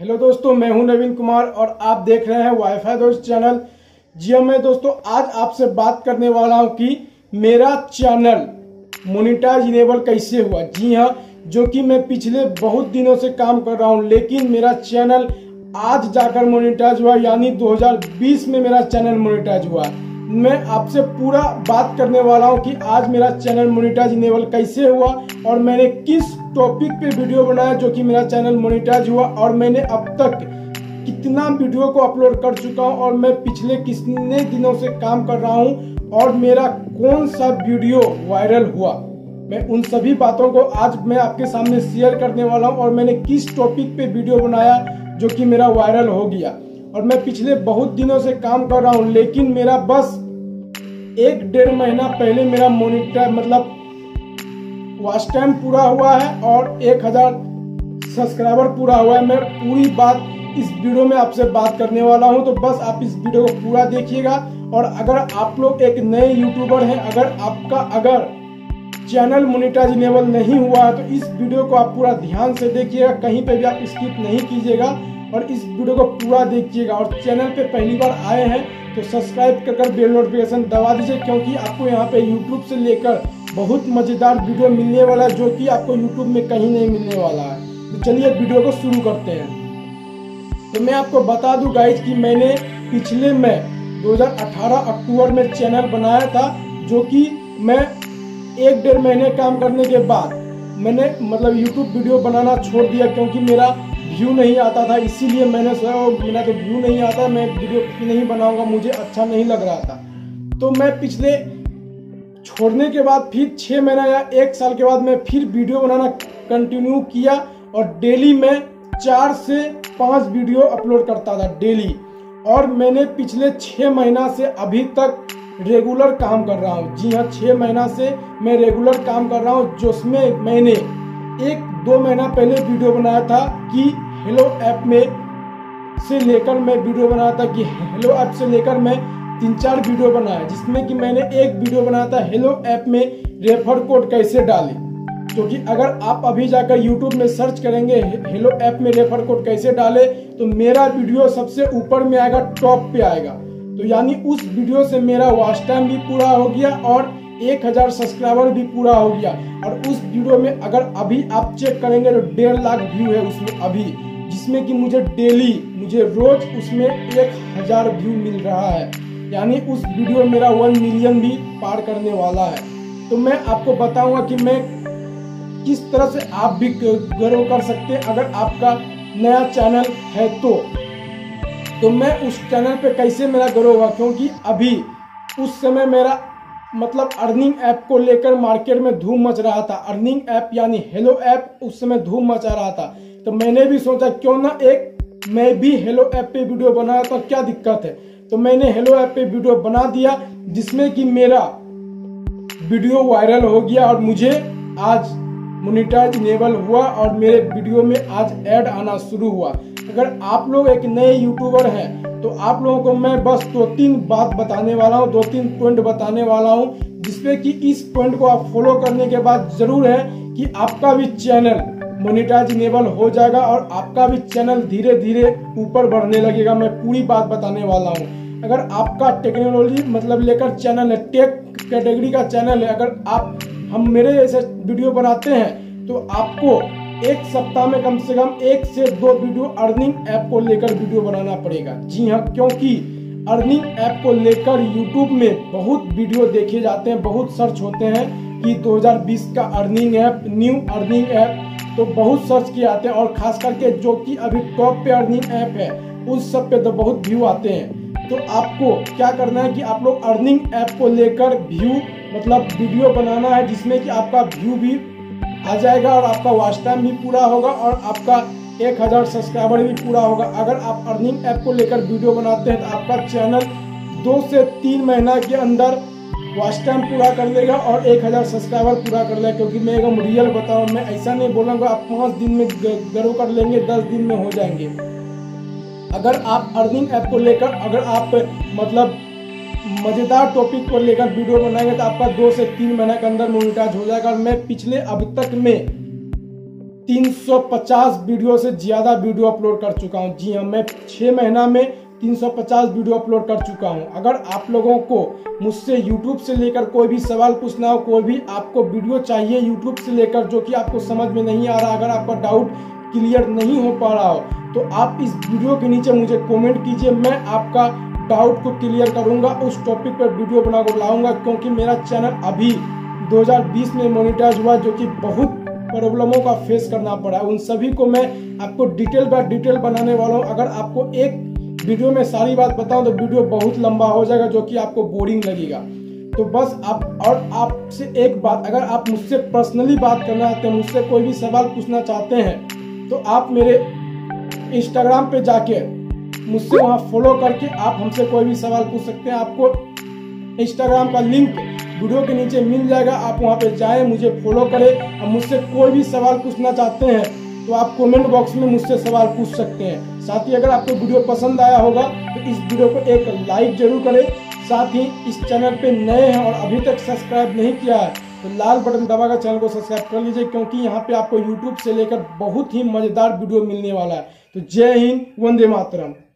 Hello दोस्तों, मैं हूं नवीन कुमार और आप देख रहे हैं वाईफाई दोस्त चैनल। जी मैं दोस्तों आज आपसे बात करने वाला हूं कि मेरा चैनल मोनिटाइज इनेबल कैसे हुआ। जी हां, जो कि मैं पिछले बहुत दिनों से काम कर रहा हूं, लेकिन मेरा चैनल आज जाकर मोनिटाइज हुआ, यानी 2020 में मेरा चैनल मोनिटाइज हुआ। मैं आपसे पूरा बात करने वाला हूं कि आज मेरा चैनल मोनिटाइज इनेबल कैसे हुआ और मैंने किस टॉपिक पे वीडियो बनाया जो कि मेरा चैनल मोनिटाइज हुआ, और मैंने अब तक कितना वीडियो को अपलोड कर चुका हूं, और मैं पिछले कितने दिनों से काम कर रहा हूं, और मेरा कौन सा वीडियो वायरल हुआ। मैं उन सभी बातों को आज मैं आपके सामने शेयर करने वाला हूँ, और मैंने किस टॉपिक पे वीडियो बनाया जो कि मेरा वायरल हो गया। और मैं पिछले बहुत दिनों से काम कर रहा हूं, लेकिन मेरा बस एक डेढ़ महीना पहले मेरा मोनिटाइज मतलब वॉच टाइम पूरा हुआ है और 1000 सब्सक्राइबर पूरा हुआ है। मैं पूरी बात इस वीडियो में आपसे बात करने वाला हूं, तो बस आप इस वीडियो को पूरा देखिएगा। और अगर आप लोग एक नए यूट्यूबर हैं, अगर आपका चैनल मोनिटाइज इनेबल नहीं हुआ है, तो इस वीडियो को आप पूरा ध्यान से देखिएगा, कहीं पर भी आप स्किप नहीं कीजिएगा और इस वीडियो को पूरा देखिएगा। और चैनल पे पहली बार आए हैं तो सब्सक्राइब कर बेल नोटिफिकेशन दबा दीजिए, क्योंकि आपको यहाँ पे यूट्यूब से लेकर बहुत मज़ेदार वीडियो मिलने वाला है जो कि आपको यूट्यूब में कहीं नहीं मिलने वाला है। तो चलिए वीडियो को शुरू करते हैं। तो मैं आपको बता दूँ गाइज कि मैंने पिछले में 2018 अक्टूबर में चैनल बनाया था, जो कि मैं एक डेढ़ महीने काम करने के बाद मैंने मतलब यूट्यूब वीडियो बनाना छोड़ दिया, क्योंकि मेरा व्यू नहीं आता था। इसीलिए मैंने सोचा मेरा तो व्यू नहीं आता, मैं वीडियो नहीं बनाऊंगा, मुझे अच्छा नहीं लग रहा था। तो मैं पिछले छोड़ने के बाद फिर 6 महीना या 1 साल के बाद मैं फिर वीडियो बनाना कंटिन्यू किया, और डेली मैं 4 से 5 वीडियो अपलोड करता था डेली। और मैंने पिछले 6 महीना से अभी तक रेगुलर काम कर रहा हूँ। जी हाँ, 6 महीना से मैं रेगुलर काम कर रहा हूँ, जिसमें मैंने 1-2 महीना पहले वीडियो बनाया था कि हेलो ऐप में से लेकर मैं वीडियो बनाया था कि हेलो ऐप से लेकर मैं 3-4 वीडियो बनाया, जिसमें कि मैंने एक वीडियो बनाया था हेलो ऐप में रेफर कोड कैसे डालें। क्योंकि अगर आप अभी जाकर यूट्यूब में सर्च करेंगे हेलो ऐप में रेफर कोड कैसे डालें, तो मेरा वीडियो सबसे ऊपर में आएगा, टॉप पे आएगा। तो यानी उस वीडियो से मेरा वॉच टाइम भी पूरा हो गया और 1000 सब्सक्राइबर भी पूरा हो गया। और उस वीडियो में अगर अभी आप चेक करेंगे तो 1.5 लाख व्यू है उसमें अभी, जिसमें कि मुझे डेली रोज उसमें 1000 व्यू मिल रहा है, यानी उस वीडियो मेरा 1 मिलियन भी पार करने वाला है। तो मैं आपको बताऊंगा कि मैं किस तरह से आप भी ग्रो कर सकते हैं अगर आपका नया चैनल है तो। मैं उस चैनल पे कैसे मेरा ग्रो हुआ, क्योंकि अभी उस समय मेरा मतलब अर्निंग ऐप को लेकर मार्केट में धूम मच रहा था। अर्निंग ऐप यानी हेलो ऐप उस समय धूम मचा रहा था, तो मैंने भी सोचा क्यों ना मैं भी हेलो ऐप पे वीडियो बनाया तो क्या दिक्कत है। तो मैंने हेलो ऐप पे वीडियो बना दिया, जिसमें कि मेरा वीडियो वायरल हो गया और मुझे आज मोनिटाइज इनेबल हुआ और मेरे वीडियो में आज ऐड आना शुरू हुआ। अगर आप लोग एक नए यूट्यूबर हैं तो आप लोगों को मैं बस 2-3 बात बताने वाला हूँ, 2-3 पॉइंट बताने वाला हूँ, जिसपे कि इस पॉइंट को आप फॉलो करने के बाद जरूर है कि आपका भी चैनल मोनिटाइज इनेबल हो जाएगा और आपका भी चैनल धीरे धीरे ऊपर बढ़ने लगेगा। मैं पूरी बात बताने वाला हूँ। अगर आपका टेक्नोलॉजी मतलब लेकर चैनल है, टेक कैटेगरी का चैनल है, अगर आप हम मेरे ऐसे वीडियो बनाते हैं तो आपको 1 सप्ताह में कम से कम 1 से 2 वीडियो अर्निंग ऐप को लेकर वीडियो बनाना पड़ेगा। जी हाँ, क्योंकि अर्निंग ऐप को लेकर यूट्यूब में बहुत वीडियो देखे जाते हैं, बहुत सर्च होते हैं कि 2020 का earning app, new earning app, तो बहुत सर्च किए आते हैं। और खास करके जो कि अभी टॉप पे अर्निंग ऐप है उस सब पे तो बहुत व्यू आते हैं। तो आपको क्या करना है कि आप लोग अर्निंग ऐप को लेकर व्यू मतलब वीडियो बनाना है, जिसमें कि आपका व्यू भी आ जाएगा और आपका वॉच टाइम भी पूरा होगा और आपका 1000 सब्सक्राइबर भी पूरा होगा। अगर आप अर्निंग ऐप को लेकर वीडियो बनाते हैं तो आपका चैनल 2 से 3 महीना के अंदर वॉच टाइम पूरा कर लेगा और 1000 सब्सक्राइबर पूरा कर लेगा। क्योंकि मैं एकदम रियल बताऊँ, मैं ऐसा नहीं बोलूँगा आप 5 दिन में ग्रो कर लेंगे, 10 दिन में हो जाएंगे। अगर आप अर्निंग ऐप को लेकर अगर आप मतलब मज़ेदार टॉपिक को लेकर वीडियो बनाएंगे तो आपका 2 से 3 महीना के अंदर मोनिटाइज हो जाएगा। मैं पिछले अब तक में 350 वीडियो से ज़्यादा वीडियो अपलोड कर चुका हूं। जी हां, मैं 6 महीना में 350 वीडियो अपलोड कर चुका हूं। अगर आप लोगों को मुझसे यूट्यूब से लेकर कोई भी सवाल पूछना हो, कोई भी आपको वीडियो चाहिए यूट्यूब से लेकर जो कि आपको समझ में नहीं आ रहा, अगर आपका डाउट क्लियर नहीं हो पा रहा हो तो आप इस वीडियो के नीचे मुझे कमेंट कीजिए। मैं आपका डाउट को क्लियर करूंगा, उस टॉपिक पर वीडियो बनाकर लाऊंगा, क्योंकि मेरा चैनल अभी 2020 में मोनेटाइज हुआ जो कि बहुत प्रॉब्लमों का फेस करना पड़ा। उन सभी को मैं आपको डिटेल बाय डिटेल बनाने वाला हूँ। अगर आपको एक वीडियो में सारी बात बताऊँ तो वीडियो बहुत लंबा हो जाएगा जो कि आपको बोरिंग लगेगा। तो बस आप और आपसे एक बात, अगर आप मुझसे पर्सनली बात करना चाहते हैं, मुझसे कोई भी सवाल पूछना चाहते हैं तो आप मेरे इंस्टाग्राम पे जाके मुझसे वहाँ फॉलो करके आप हमसे कोई भी सवाल पूछ सकते हैं। आपको इंस्टाग्राम का लिंक वीडियो के नीचे मिल जाएगा, आप वहाँ पे जाएं, मुझे फॉलो करें और मुझसे कोई भी सवाल पूछना चाहते हैं तो आप कमेंट बॉक्स में मुझसे सवाल पूछ सकते हैं। साथ ही अगर आपको वीडियो पसंद आया होगा तो इस वीडियो को एक लाइक जरूर करें। साथ ही इस चैनल पे नए हैं और अभी तक सब्सक्राइब नहीं किया है तो लाल बटन दबाकर चैनल को सब्सक्राइब कर लीजिए, क्योंकि यहाँ पे आपको यूट्यूब से लेकर बहुत ही मज़ेदार वीडियो मिलने वाला है। तो जय हिंद, वंदे मातरम।